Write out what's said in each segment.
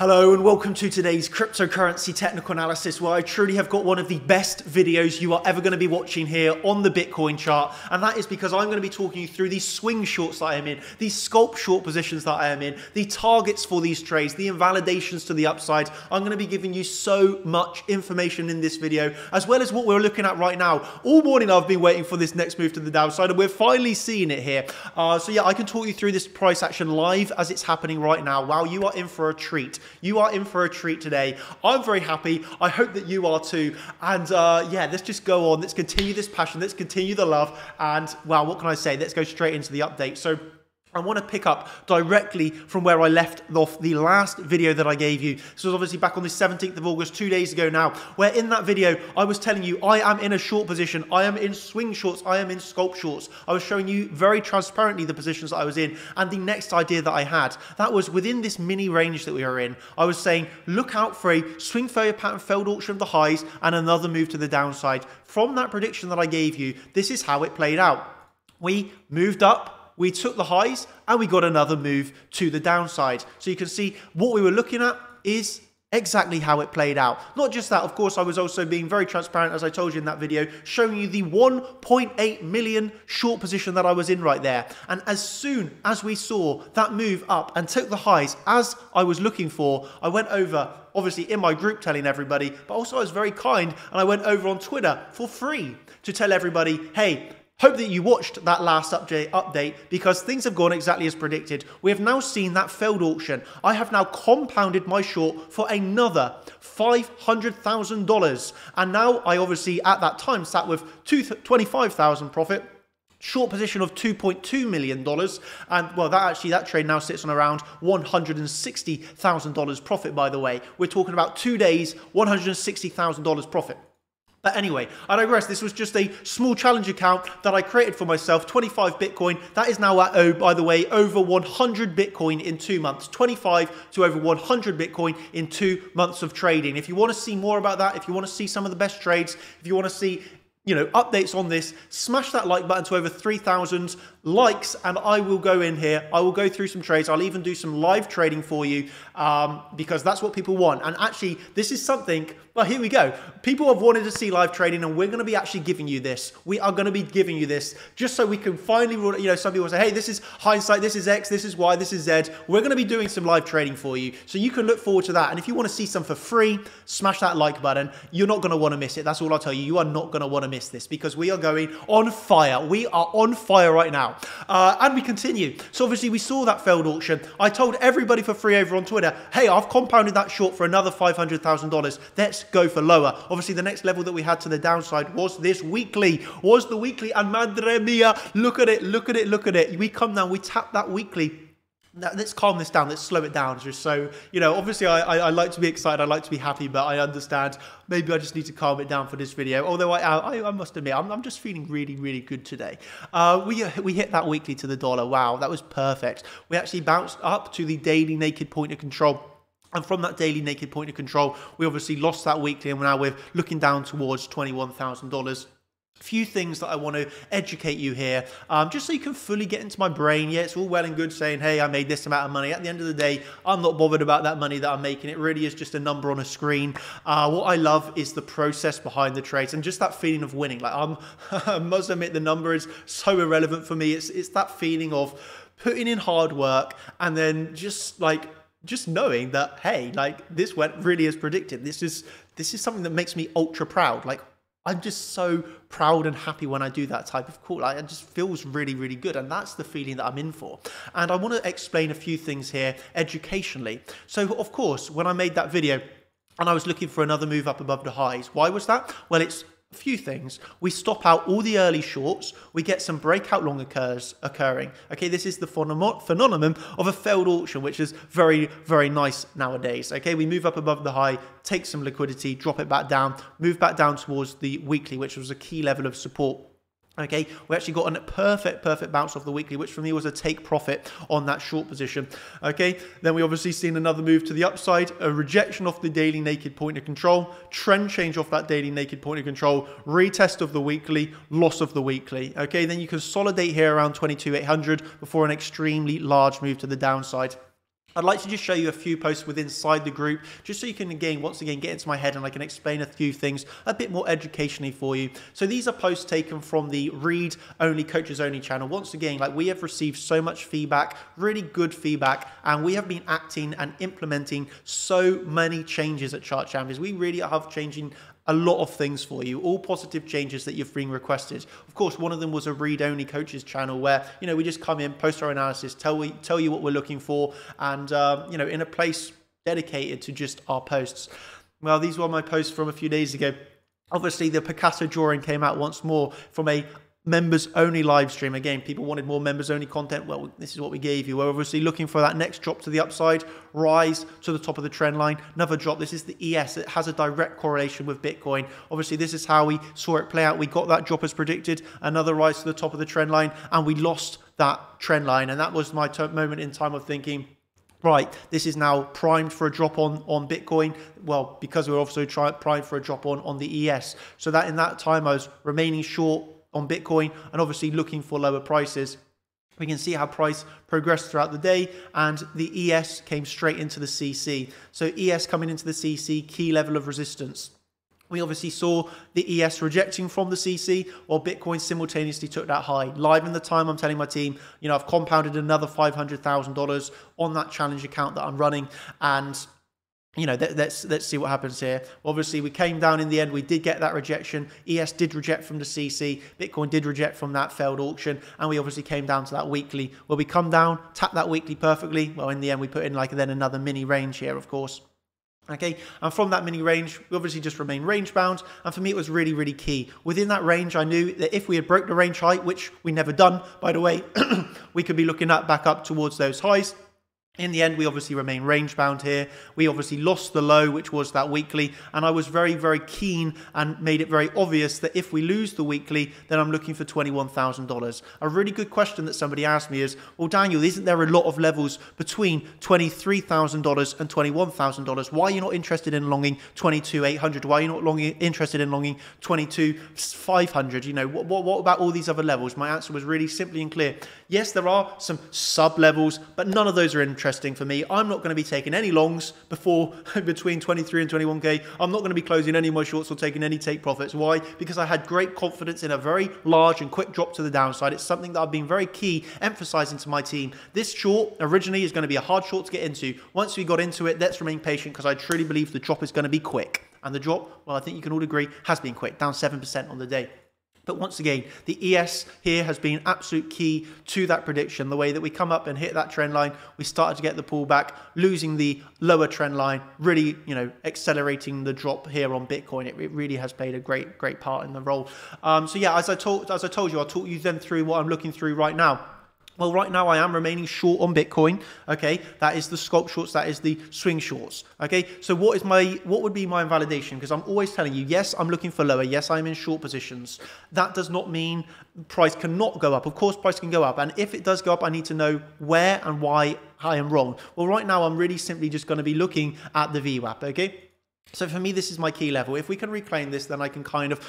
Hello and welcome to today's cryptocurrency technical analysis, where I truly have got one of the best videos you are ever going to be watching here on the Bitcoin chart. And that is because I'm going to be talking you through these swing shorts that I am in, these scalp short positions that I am in, the targets for these trades, the invalidations to the upside. I'm going to be giving you so much information in this video, as well as what we're looking at right now. All morning I've been waiting for this next move to the downside and we're finally seeing it here. So yeah, I can talk you through this price action live as it's happening right now. Wow, you are in for a treat. You are in for a treat today. I'm very happy. I hope that you are too. And yeah, let's just go on. Let's continue this passion. Let's continue the love. And wow, what can I say? Let's go straight into the update. So I want to pick up directly from where I left off the last video that I gave you. This was obviously back on the 17th of August, 2 days ago now, where in that video, I was telling you I am in a short position. I am in swing shorts. I am in scalp shorts. I was showing you very transparently the positions that I was in. And the next idea that I had, that was within this mini range that we are in, I was saying, look out for a swing failure pattern, failed auction of the highs, and another move to the downside. From that prediction that I gave you, this is how it played out. We moved up. We took the highs and we got another move to the downside. So you can see what we were looking at is exactly how it played out. Not just that, of course, I was also being very transparent, as I told you in that video, showing you the 1.8 million short position that I was in right there. And as soon as we saw that move up and took the highs as I was looking for, I went over, obviously in my group telling everybody, but also I was very kind and I went over on Twitter for free to tell everybody, hey, hope that you watched that last update because things have gone exactly as predicted. We have now seen that failed auction. I have now compounded my short for another $500,000. And now I obviously at that time sat with $25,000 profit. Short position of $2.2 million. And well, that trade now sits on around $160,000 profit, by the way. We're talking about 2 days, $160,000 profit. But anyway, I digress. This was just a small challenge account that I created for myself, 25 Bitcoin. That is now at, oh, by the way, over 100 Bitcoin in 2 months, 25 to over 100 Bitcoin in 2 months of trading. If you want to see more about that, if you want to see some of the best trades, if you want to see, you know, updates on this, smash that like button to over 3,000 likes and I will go in here. I will go through some trades. I'll even do some live trading for you because that's what people want. And actually, this is something, well, here we go. People have wanted to see live trading and we're going to be actually giving you this. We are going to be giving you this just so we can finally, you know, some people say, hey, this is hindsight, this is X, this is Y, this is Z. We're going to be doing some live trading for you. So you can look forward to that. And if you want to see some for free, smash that like button. You're not going to want to miss it. That's all I'll tell you. You are not going to want to miss this because we are going on fire. We are on fire right now. And we continue. So obviously we saw that failed auction. I told everybody for free over on Twitter, hey, I've compounded that short for another $500,000. Let's go for lower. Obviously the next level that we had to the downside was this weekly, was the weekly. And madre mia, look at it, look at it, look at it. We come down, we tap that weekly. Now, let's calm this down. Let's slow it down. Just so, you know, obviously I like to be excited. I like to be happy, but I understand maybe I just need to calm it down for this video. Although I must admit, I'm just feeling really, really good today. We hit that weekly to the dollar. Wow, that was perfect. We actually bounced up to the daily naked point of control. And from that daily naked point of control, we obviously lost that weekly. And now we're looking down towards $21,000. Few things that I want to educate you here, just so you can fully get into my brain. Yeah, it's all well and good saying, hey, I made this amount of money. At the end of the day, I'm not bothered about that money that I'm making. It really is just a number on a screen. What I love is the process behind the trades and just that feeling of winning. Like I must admit, the number is so irrelevant for me. It's that feeling of putting in hard work and then just knowing that, hey, like this went really as predicted. This is something that makes me ultra proud. Like, I'm just so proud and happy when I do that type of call. It just feels really, really good. And that's the feeling that I'm in for. And I want to explain a few things here educationally. So, of course, when I made that video and I was looking for another move up above the highs, why was that? Well, it's a few things. We stop out all the early shorts. We get some breakout long occurring. Okay, this is the phenomenon of a failed auction, which is very, very nice nowadays. Okay, we move up above the high, take some liquidity, drop it back down, move back down towards the weekly, which was a key level of support. Okay, we actually got a perfect bounce off the weekly, which for me was a take profit on that short position. Okay, then we obviously seen another move to the upside, a rejection off the daily naked point of control, trend change off that daily naked point of control, retest of the weekly, loss of the weekly. Okay, then you consolidate here around 22,800 before an extremely large move to the downside. I'd like to just show you a few posts within inside the group, just so you can once again get into my head and I can explain a few things a bit more educationally for you. So these are posts taken from the Read Only Coaches Only channel. Once again, like, we have received so much feedback, really good feedback, and we have been acting and implementing so many changes at Chart Champions. We really are changing a lot of things for you, all positive changes that you've been requested. Of course, one of them was a read-only coaches channel where, you know, we just come in, post our analysis, tell you what we're looking for, and, you know, in a place dedicated to just our posts. Well, these were my posts from a few days ago. Obviously, the Picasso drawing came out once more from a members-only live stream. Again, people wanted more members-only content. Well, this is what we gave you. We're obviously looking for that next drop to the upside, rise to the top of the trend line, another drop. This is the ES. It has a direct correlation with Bitcoin. Obviously, this is how we saw it play out. We got that drop as predicted, another rise to the top of the trend line, and we lost that trend line. And that was my moment in time of thinking, right, this is now primed for a drop on Bitcoin. Well, because we're also primed for a drop on the ES. So that in that time, I was remaining short on Bitcoin and obviously looking for lower prices. We can see how price progressed throughout the day, and the ES came straight into the CC. So ES coming into the CC, key level of resistance. We obviously saw the ES rejecting from the CC while Bitcoin simultaneously took that high. Live in the time, I'm telling my team, you know, I've compounded another $500,000 on that challenge account that I'm running, and you know, let's see what happens here. Obviously, we came down in the end. We did get that rejection. ES did reject from the CC. Bitcoin did reject from that failed auction. And we obviously came down to that weekly, where we come down, tap that weekly perfectly. Well, in the end, we put in like then another mini range here, of course. Okay, and from that mini range, we obviously just remain range bound. And for me, it was really, really key. Within that range, I knew that if we had broke the range high, which we never done, by the way, we could be looking up back up towards those highs. In the end, we obviously remain range bound here. We obviously lost the low, which was that weekly. And I was very, very keen and made it very obvious that if we lose the weekly, then I'm looking for $21,000. A really good question that somebody asked me is, well, Daniel, isn't there a lot of levels between $23,000 and $21,000? Why are you not interested in longing $22,800? Why are you not interested in longing $22,500? You know, what about all these other levels? My answer was really simply and clear. Yes, there are some sub levels, but none of those are interesting for me. I'm not going to be taking any longs between 23 and 21K. I'm not going to be closing any of my shorts or taking any take profits. Why? Because I had great confidence in a very large and quick drop to the downside. It's something that I've been very key emphasizing to my team. This short originally is going to be a hard short to get into. Once we got into it, let's remain patient because I truly believe the drop is going to be quick. And the drop, well, I think you can all agree, has been quick, down 7% on the day. But once again, the ES here has been absolute key to that prediction. The way that we come up and hit that trend line, we started to get the pullback, losing the lower trend line, really, you know, accelerating the drop here on Bitcoin. It really has played a great, great part in the role. So yeah, as I told you, I'll talk you then through what I'm looking through right now. Well, right now I am remaining short on Bitcoin. Okay, that is the scalp shorts, that is the swing shorts. Okay, so what would be my invalidation? Because I'm always telling you, yes, I'm looking for lower. Yes, I'm in short positions. That does not mean price cannot go up. Of course, price can go up, and if it does go up, I need to know where and why I am wrong. Well, right now I'm really simply just going to be looking at the VWAP. Okay. So for me, this is my key level. If we can reclaim this, then I can kind of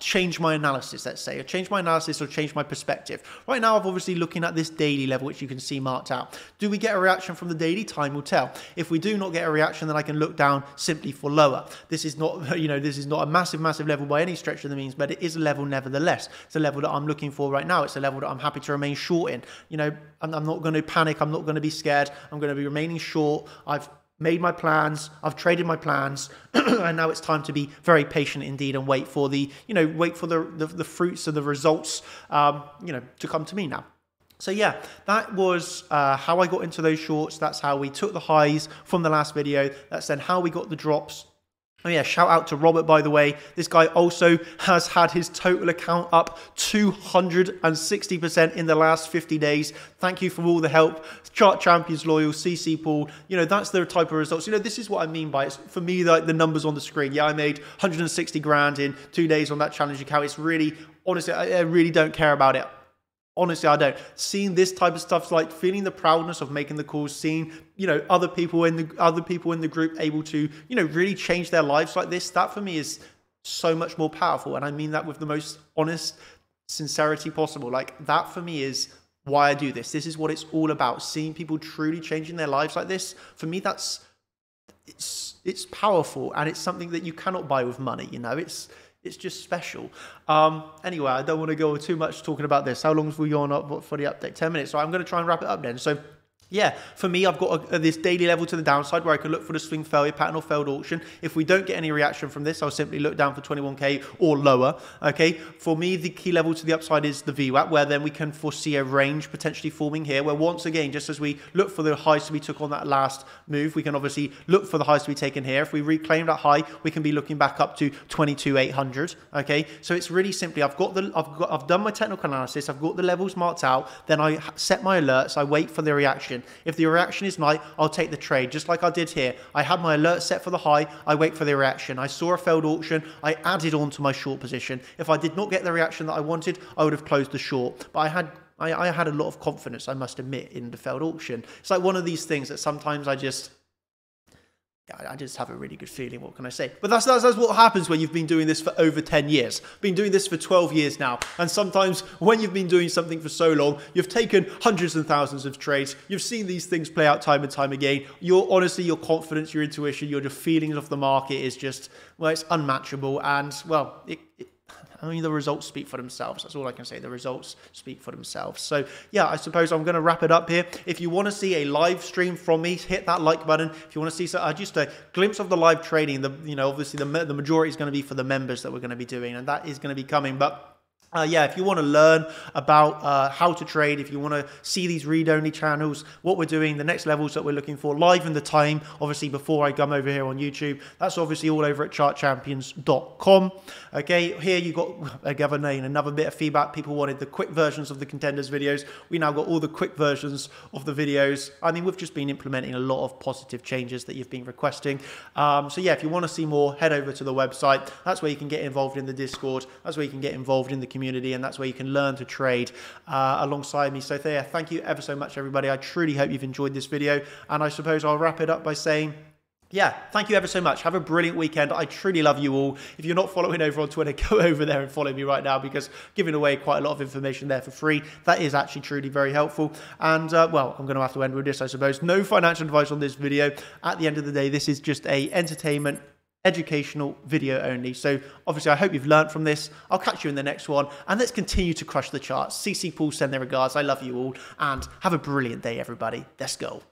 change my analysis, let's say, or change my analysis or change my perspective. Right now, I'm obviously looking at this daily level, which you can see marked out. Do we get a reaction from the daily? Time will tell. If we do not get a reaction, then I can look down simply for lower. This is not, you know, this is not a massive, massive level by any stretch of the means, but it is a level nevertheless. It's a level that I'm looking for right now. It's a level that I'm happy to remain short in. You know, I'm not going to panic. I'm not going to be scared. I'm going to be remaining short. I've made my plans, I've traded my plans, and now it's time to be very patient indeed and wait for the, you know, wait for the fruits of the results, you know, to come to me now. So yeah, that was how I got into those shorts. That's how we took the highs from the last video. That's then how we got the drops. Oh yeah, shout out to Robert, by the way. This guy also has had his total account up 260% in the last 50 days. Thank you for all the help. Chart Champions Loyal, CC Paul. You know, that's the type of results. You know, this is what I mean by it. For me, like the numbers on the screen. Yeah, I made 160 grand in 2 days on that challenge account. It's really, honestly, I really don't care about it. Honestly, I don't. Seeing this type of stuff, like feeling the proudness of making the calls, seeing, you know, other people in the group able to, you know, really change their lives like this. That for me is so much more powerful, and I mean that with the most honest sincerity possible. Like that for me is why I do this. This is what it's all about. Seeing people truly changing their lives like this, for me, that's, it's powerful, and it's something that you cannot buy with money. You know, it's just special. Anyway, I don't want to go too much talking about this. How long have we gone up for the update? 10 minutes. So I'm going to try and wrap it up then. So yeah, for me, I've got this daily level to the downside where I can look for the swing failure pattern or failed auction. If we don't get any reaction from this, I'll simply look down for 21K or lower. Okay, for me, the key level to the upside is the VWAP, where then we can foresee a range potentially forming here, where once again, just as we look for the highs to be took on that last move, we can obviously look for the highs to be taken here. If we reclaim that high, we can be looking back up to 22,800. Okay, so it's really simply, I've done my technical analysis, I've got the levels marked out, then I set my alerts, I wait for the reaction. If the reaction is night, I'll take the trade, just like I did here. I had my alert set for the high, I wait for the reaction. I saw a failed auction, I added on to my short position. If I did not get the reaction that I wanted, I would have closed the short. But I had a lot of confidence, I must admit, in the failed auction. It's like one of these things that sometimes I just have a really good feeling, what can I say? But that's what happens when you've been doing this for over 10 years. Been doing this for 12 years now. And sometimes when you've been doing something for so long, you've taken hundreds and thousands of trades. You've seen these things play out time and time again. Honestly, your confidence, your intuition, your feelings of the market is just, well, it's unmatchable. And, well, I mean, the results speak for themselves. That's all I can say. The results speak for themselves. So, yeah, I suppose I'm going to wrap it up here. If you want to see a live stream from me, hit that like button. If you want to see just a glimpse of the live trading, obviously the majority is going to be for the members that we're going to be doing, and that is going to be coming. But yeah, if you want to learn about how to trade, if you want to see these read-only channels, what we're doing, the next levels that we're looking for, live and the time, obviously before I come over here on YouTube, that's obviously all over at chartchampions.com. Okay, here you've got another bit of feedback. People wanted the quick versions of the contenders videos. We now got all the quick versions of the videos. I mean, we've just been implementing a lot of positive changes that you've been requesting. So yeah, if you want to see more, head over to the website. That's where you can get involved in the Discord. That's where you can get involved in the community. And that's where you can learn to trade alongside me. So there, thank you ever so much, everybody. I truly hope you've enjoyed this video, and I suppose I'll wrap it up by saying, yeah, thank you ever so much. Have a brilliant weekend. I truly love you all. If you're not following over on Twitter, go over there and follow me right now, because I'm giving away quite a lot of information there for free. That is actually truly very helpful. And, well, I'm going to have to end with this, I suppose. No financial advice on this video. At the end of the day, this is just a entertainment educational video only. So obviously I hope you've learned from this. I'll catch you in the next one, and let's continue to crush the charts. CC Paul, send their regards. I love you all, and have a brilliant day, everybody. Let's go.